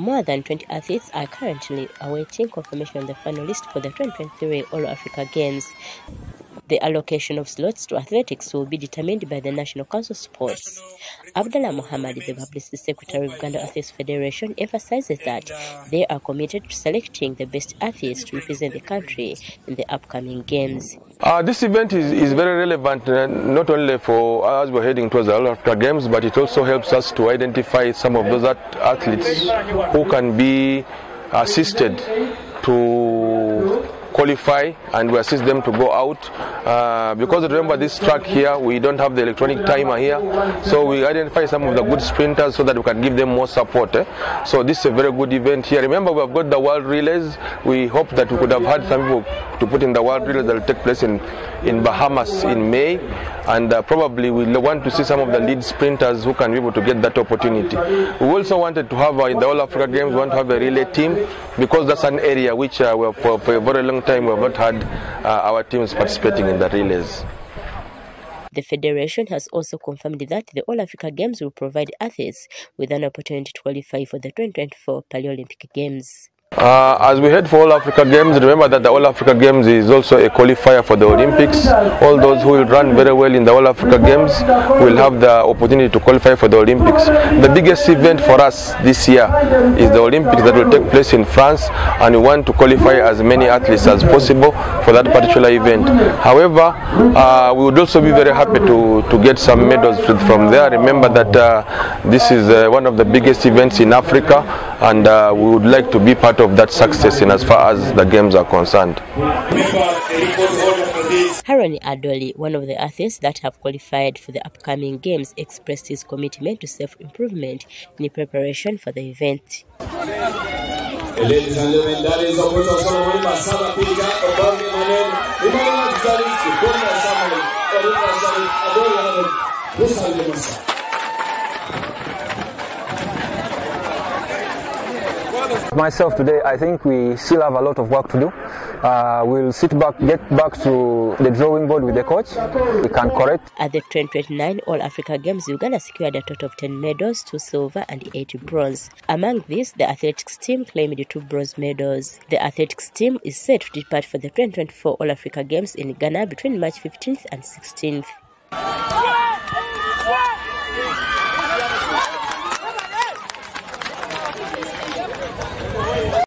More than 20 athletes are currently awaiting confirmation of the finalist for the 2023 All-Africa Games. The allocation of slots to athletics will be determined by the National Council of Sports. Abdullah Muhammad, the Publicity Secretary of Uganda Athletes Federation, emphasizes that they are committed to selecting the best athletes to represent the country in the upcoming games. This event is very relevant not only for us we're heading towards the All-Africa Games, but it also helps us to identify some of those athletes who can be assisted to qualify, and we assist them to go out because remember this track here, we don't have the electronic timer here, so we identify some of the good sprinters so that we can give them more support. So this is a very good event here. Remember, we have got the world relays. We hope that we could have had some people to put in the world relays that will take place in Bahamas in May, and probably we want to see some of the lead sprinters who can be able to get that opportunity. We also wanted to have in the All Africa Games, we want to have a relay team, because that's an area which we have for a very long time we have not had our teams participating in the relays. The Federation has also confirmed that the All Africa Games will provide athletes with an opportunity to qualify for the 2024 Paralympic Games. As we head for All Africa Games, remember that the All Africa Games is also a qualifier for the Olympics. All those who will run very well in the All Africa Games will have the opportunity to qualify for the Olympics. The biggest event for us this year is the Olympics that will take place in France, and we want to qualify as many athletes as possible for that particular event. However, we would also be very happy to get some medals from there. Remember that this is one of the biggest events in Africa, and we would like to be part of that success in as far as the games are concerned. Haroni Adoli, one of the athletes that have qualified for the upcoming games, expressed his commitment to self-improvement in preparation for the event. Ladies and gentlemen, that is a put us on by Sala Pika, Obama Manuel, Emmanuel Zalis, Gomez Samuel, Oliver Zalis, Adoli, Musa Limasa. Myself today, I think we still have a lot of work to do. We'll sit back, get back to the drawing board with the coach. We can correct. At the 2029 All Africa Games, Uganda secured a total of 10 medals, 2 silver and 8 bronze. Among these, the athletics team claimed 2 bronze medals. The athletics team is set to depart for the 2024 All Africa Games in Ghana between March 15th and 16th.